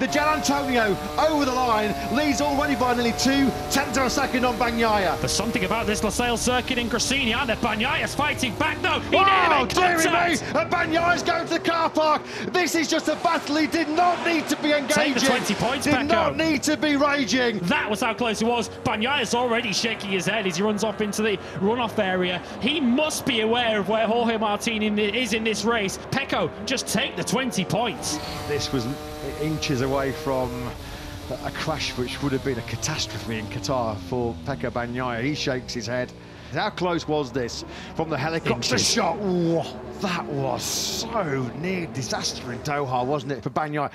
The Giannantonio over the line, leads already by nearly 2 tenths of a second on Bagnaia. There's something about this LaSalle circuit in Grosseto, aren't there? Bagnaia's fighting back though. He didn't make contact. And Bagnaia's going to the car park. This is just a battle he did not need to be engaging. Take the 20 points, Pecco. Did not need to be raging. That was how close it was. Bagnaia's already shaking his head as he runs off into the runoff area. He must be aware of where Jorge Martin is in this race. Pecco, just take the 20 points. This was inches away from a crash which would have been a catastrophe in Qatar for Pecco Bagnaia. He shakes his head. How close was this from the helicopter shot? Whoa, that was so near disaster in Doha, wasn't it, for Bagnaia?